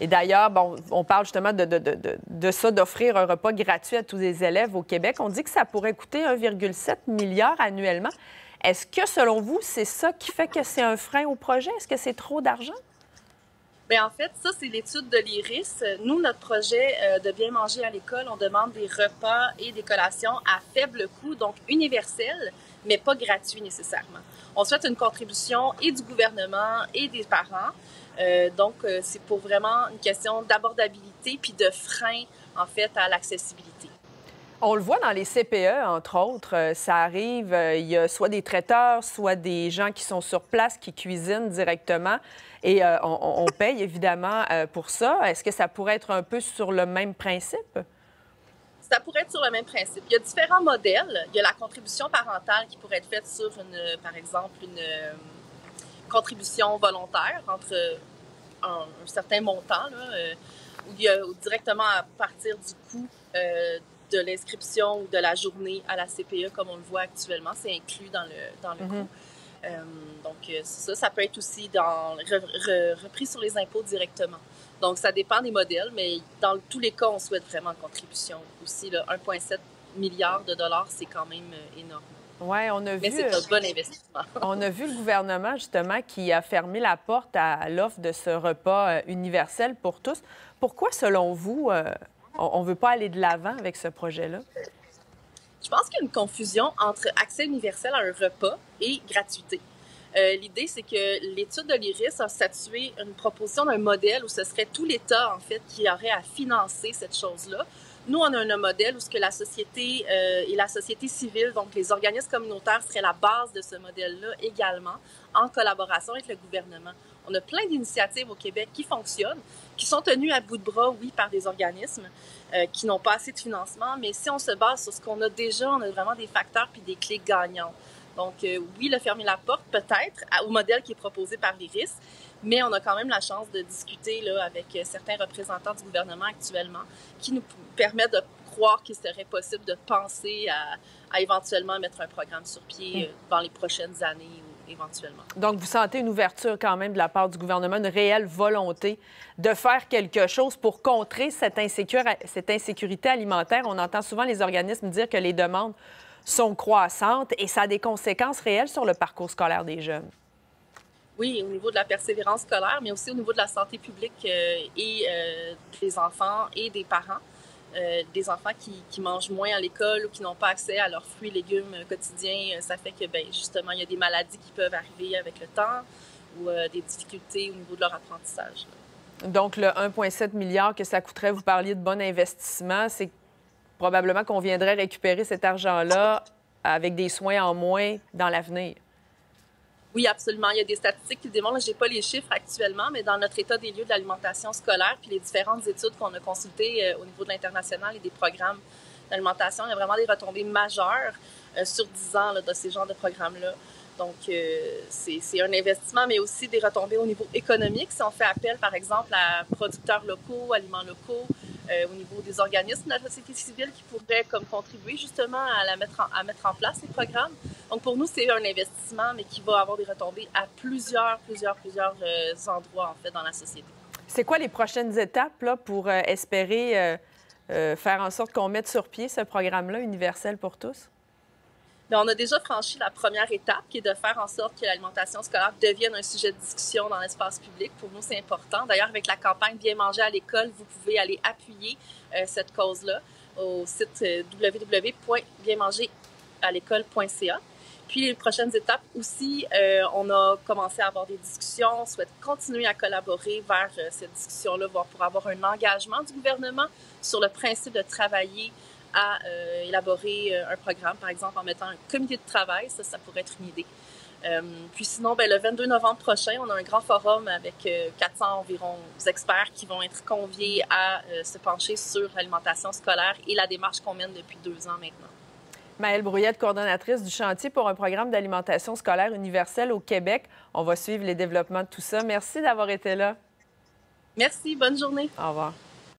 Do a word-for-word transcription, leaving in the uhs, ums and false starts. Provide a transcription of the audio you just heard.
Et d'ailleurs, bon, on parle justement de, de, de, de ça, d'offrir un repas gratuit à tous les élèves au Québec. On dit que ça pourrait coûter un virgule sept milliard annuellement. Est-ce que, selon vous, c'est ça qui fait que c'est un frein au projet? Est-ce que c'est trop d'argent? Bien, en fait, ça, c'est l'étude de l'I R I S. Nous, notre projet euh, de Bien manger à l'école, on demande des repas et des collations à faible coût, donc universels, mais pas gratuits nécessairement. On souhaite une contribution et du gouvernement et des parents. Euh, donc, euh, c'est pour vraiment une question d'abordabilité puis de frein, en fait, à l'accessibilité. On le voit dans les C P E, entre autres. Euh, ça arrive, euh, il y a soit des traiteurs, soit des gens qui sont sur place, qui cuisinent directement. Et euh, on, on paye, évidemment, euh, pour ça. Est-ce que ça pourrait être un peu sur le même principe? Ça pourrait être sur le même principe. Il y a différents modèles. Il y a la contribution parentale qui pourrait être faite sur, une, par exemple, une... contribution volontaire entre un, un certain montant, là, euh, où il y a directement à partir du coût euh, de l'inscription ou de la journée à la C P E, comme on le voit actuellement, c'est inclus dans le, dans le mm-hmm. coût. Euh, donc ça, ça peut être aussi dans, re, re, repris sur les impôts directement. Donc ça dépend des modèles, mais dans tous les cas, on souhaite vraiment une contribution. Aussi, un virgule sept milliard de dollars, c'est quand même énorme. Ouais, on a vu, Mais c'est un bon investissement. On a vu le gouvernement, justement, qui a fermé la porte à l'offre de ce repas universel pour tous. Pourquoi, selon vous, on ne veut pas aller de l'avant avec ce projet-là? Je pense qu'il y a une confusion entre accès universel à un repas et gratuité. Euh, L'idée, c'est que l'étude de l'I R I S a statué une proposition d'un modèle où ce serait tout l'État, en fait, qui aurait à financer cette chose-là. Nous, on a un modèle où ce que la société euh, et la société civile, donc les organismes communautaires, seraient la base de ce modèle-là également, en collaboration avec le gouvernement. On a plein d'initiatives au Québec qui fonctionnent, qui sont tenues à bout de bras, oui, par des organismes euh, qui n'ont pas assez de financement, mais si on se base sur ce qu'on a déjà, on a vraiment des facteurs puis des clés gagnants. Donc, euh, oui, le fermer la porte, peut-être, au modèle qui est proposé par l'I R I S, mais on a quand même la chance de discuter là, avec certains représentants du gouvernement actuellement qui nous permettent de croire qu'il serait possible de penser à, à éventuellement mettre un programme sur pied euh, dans les prochaines années ou éventuellement. Donc, vous sentez une ouverture quand même de la part du gouvernement, une réelle volonté de faire quelque chose pour contrer cette, insécure, cette insécurité alimentaire. On entend souvent les organismes dire que les demandes sont croissantes et ça a des conséquences réelles sur le parcours scolaire des jeunes. Oui, au niveau de la persévérance scolaire, mais aussi au niveau de la santé publique euh, et euh, des enfants et des parents. Euh, des enfants qui, qui mangent moins à l'école ou qui n'ont pas accès à leurs fruits et légumes quotidiens, ça fait que, bien, justement, il y a des maladies qui peuvent arriver avec le temps ou euh, des difficultés au niveau de leur apprentissage. Donc, le un virgule sept milliard que ça coûterait, vous parliez de bon investissement, c'est probablement qu'on viendrait récupérer cet argent-là avec des soins en moins dans l'avenir. Oui, absolument. Il y a des statistiques qui le démontrent. Je n'ai pas les chiffres actuellement, mais dans notre état des lieux de l'alimentation scolaire puis les différentes études qu'on a consultées au niveau de l'international et des programmes d'alimentation, il y a vraiment des retombées majeures sur dix ans là, de ces genres de programmes-là. Donc, euh, c'est un investissement, mais aussi des retombées au niveau économique. Si on fait appel, par exemple, à producteurs locaux, aliments locaux, euh, au niveau des organismes de la société civile qui pourraient comme, contribuer justement à, la mettre en, à mettre en place ces programmes. Donc, pour nous, c'est un investissement, mais qui va avoir des retombées à plusieurs, plusieurs, plusieurs euh, endroits, en fait, dans la société. C'est quoi les prochaines étapes là, pour euh, espérer euh, euh, faire en sorte qu'on mette sur pied ce programme-là, universel pour tous? Bien, on a déjà franchi la première étape, qui est de faire en sorte que l'alimentation scolaire devienne un sujet de discussion dans l'espace public. Pour nous, c'est important. D'ailleurs, avec la campagne Bien manger à l'école, vous pouvez aller appuyer euh, cette cause-là au site euh, w w w point bien manger à l'école point c a. Puis, les prochaines étapes aussi, euh, on a commencé à avoir des discussions. On souhaite continuer à collaborer vers euh, cette discussion-là pour avoir un engagement du gouvernement sur le principe de travailler à euh, élaborer euh, un programme, par exemple, en mettant un comité de travail. Ça, ça pourrait être une idée. Euh, puis sinon, bien, le vingt-deux novembre prochain, on a un grand forum avec euh, quatre cents environ experts qui vont être conviés à euh, se pencher sur l'alimentation scolaire et la démarche qu'on mène depuis deux ans maintenant. Maëlle Brouillette, coordonnatrice du chantier pour un programme d'alimentation scolaire universelle au Québec. On va suivre les développements de tout ça. Merci d'avoir été là. Merci. Bonne journée. Au revoir.